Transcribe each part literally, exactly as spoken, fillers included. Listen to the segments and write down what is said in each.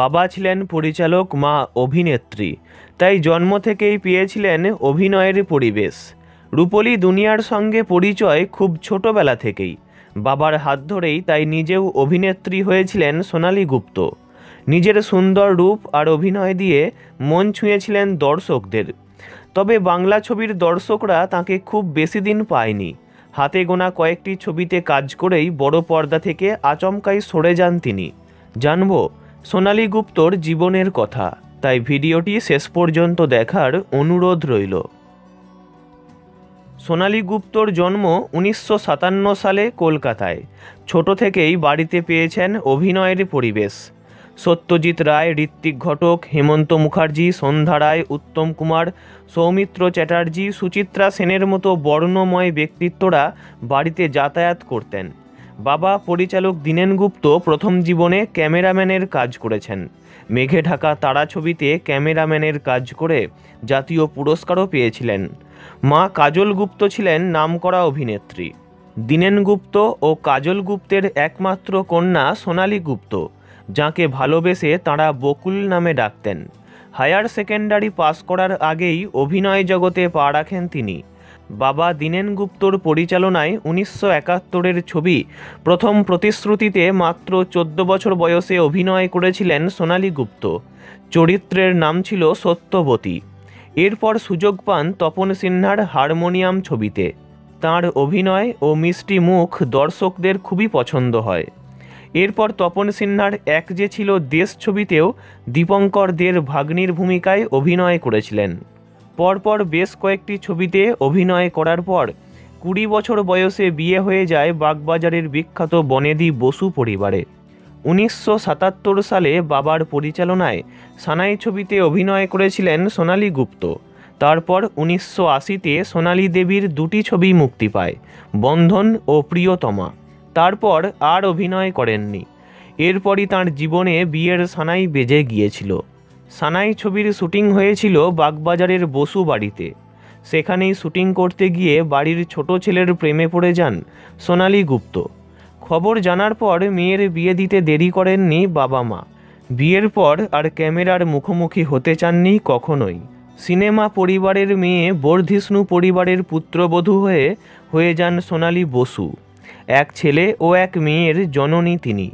বাবা ছিলেন পরিচালক, মা অভিনেত্রী, তাই জন্ম থেকেই পেয়েছিলেন অভিনয়ের পরিবেশ। রূপলী দুনিয়ার সঙ্গে পরিচয় খুব ছোটবেলা থেকেই, বাবার হাত ধরেই তাই নিজেও অভিনেত্রী হয়েছিলেন সোনালি গুপ্ত। নিজের সুন্দর রূপ আর অভিনয় দিয়ে মন ছুঁয়েছিলেন দর্শকদের। তবে বাংলা ছবির দর্শকরা তাঁকে খুব বেশি দিন পায়নি। হাতে গোনা কয়েকটি ছবিতে কাজ করেই বড় পর্দা থেকে আচমকাই সরে যান তিনি। জানব সোনালি গুপ্তর জীবনের কথা, তাই ভিডিওটি শেষ পর্যন্ত দেখার অনুরোধ রইল। সোনালি গুপ্তর জন্ম উনিশশো সাতান্ন সালে কলকাতায়। ছোট থেকেই বাড়িতে পেয়েছেন অভিনয়ের পরিবেশ। সত্যজিৎ রায়, ঋত্বিক ঘটক, হেমন্ত মুখার্জি, সন্ধ্যা রায়, উত্তম কুমার, সৌমিত্র চ্যাটার্জি, সুচিত্রা সেনের মতো বর্ণময় ব্যক্তিত্বরা বাড়িতে যাতায়াত করতেন। বাবা পরিচালক দীনেন গুপ্ত প্রথম জীবনে ক্যামেরাম্যানের কাজ করেছেন। মেঘে ঢাকা তারা ছবিতে ক্যামেরাম্যানের কাজ করে জাতীয় পুরস্কারও পেয়েছিলেন। মা কাজল গুপ্ত ছিলেন নামকরা অভিনেত্রী। দীনেন গুপ্ত ও কাজল গুপ্তের একমাত্র কন্যা সোনালি গুপ্ত, যাঁকে ভালোবেসে তাঁরা বকুল নামে ডাকতেন। হায়ার সেকেন্ডারি পাস করার আগেই অভিনয় জগতে পা রাখেন তিনি। বাবা দীনেন গুপ্তর পরিচালনায় উনিশশো একাত্তরের ছবি প্রথম প্রতিশ্রুতিতে মাত্র চোদ্দ বছর বয়সে অভিনয় করেছিলেন সোনালি গুপ্ত। চরিত্রের নাম ছিল সত্যবতী। এরপর সুযোগ পান তপন সিনহার হারমোনিয়াম ছবিতে। তাঁর অভিনয় ও মিষ্টি মুখ দর্শকদের খুবই পছন্দ হয়। এরপর তপন সিনহার এক যে ছিল দেশ ছবিতেও দীপঙ্কর দের ভাগ্নির ভূমিকায় অভিনয় করেছিলেন। পরপর বেশ কয়েকটি ছবিতে অভিনয় করার পর কুড়ি বছর বয়সে বিয়ে হয়ে যায় বাগবাজারের বিখ্যাত বনেদি বসু পরিবারে। উনিশশো সাতাত্তর সালে বাবার পরিচালনায় সানাই ছবিতে অভিনয় করেছিলেন সোনালি গুপ্ত। তারপর উনিশশো আশিতে সোনালি দেবীর দুটি ছবি মুক্তি পায়, বন্ধন ও প্রিয়তমা। তারপর আর অভিনয় করেননি। এরপরই তাঁর জীবনে বিয়ের সানাই বেজে গিয়েছিল। সানাই ছবির শুটিং হয়েছিল বাগবাজারের বসু বাড়িতে। সেখানেই শুটিং করতে গিয়ে বাড়ির ছোট ছেলের প্রেমে পড়ে যান সোনালি গুপ্ত। খবর জানার পর মেয়ের বিয়ে দিতে দেরি করেননি বাবা মা। বিয়ের পর আর ক্যামেরার মুখোমুখি হতে চাননি কখনোই। সিনেমা পরিবারের মেয়ে বর্ধিষ্ণু পরিবারের পুত্রবধূ হয়ে হয়ে যান সোনালি বসু। এক ছেলে ও এক মেয়ের জননী তিনি।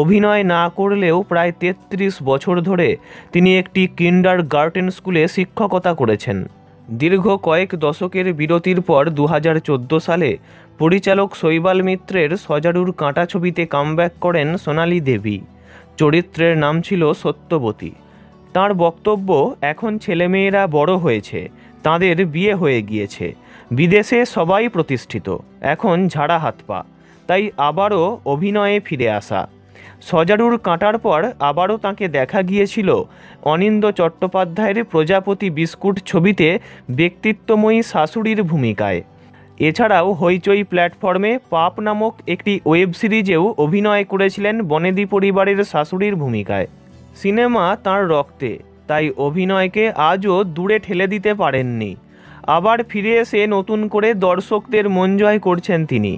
অভিনয় না করলেও প্রায় তেত্রিশ বছর ধরে তিনি একটি কিন্ডার গার্টেন স্কুলে শিক্ষকতা করেছেন। দীর্ঘ কয়েক দশকের বিরতির পর দু হাজার চোদ্দো সালে পরিচালক শৈবাল মিত্রের সজারুর কাঁটা ছবিতে কামব্যাক করেন সোনালি দেবী। চরিত্রের নাম ছিল সত্যবতী। তাঁর বক্তব্য, এখন ছেলেমেয়েরা বড় হয়েছে, তাঁদের বিয়ে হয়ে গিয়েছে, বিদেশে সবাই প্রতিষ্ঠিত, এখন ঝাড়া হাত পা, তাই আবারও অভিনয়ে ফিরে আসা। সজারুর কাঁটার পর আবারও তাঁকে দেখা গিয়েছিল অনিন্দ চট্টোপাধ্যায়ের প্রজাপতি বিস্কুট ছবিতে ব্যক্তিত্বময়ী শাশুড়ির ভূমিকায়। এছাড়াও হইচই প্ল্যাটফর্মে পাপ নামক একটি ওয়েব সিরিজেও অভিনয় করেছিলেন বনেদি পরিবারের শাশুড়ির ভূমিকায়। সিনেমা তাঁর রক্তে, তাই অভিনয়কে আজও দূরে ঠেলে দিতে পারেননি। আবার ফিরে এসে নতুন করে দর্শকদের মন জয় করছেন তিনি।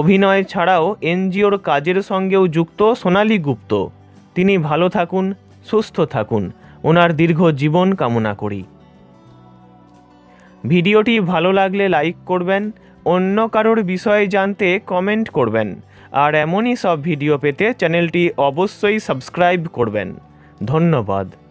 অভিনয় ছাড়াও এনজিওর কাজের সঙ্গেও যুক্ত সোনালি গুপ্ত। তিনি ভালো থাকুন, সুস্থ থাকুন, ওনার দীর্ঘ জীবন কামনা করি। ভিডিওটি ভালো লাগলে লাইক করবেন, অন্য কারোর বিষয়ে জানতে কমেন্ট করবেন, আর এমনই সব ভিডিও পেতে চ্যানেলটি অবশ্যই সাবস্ক্রাইব করবেন। ধন্যবাদ।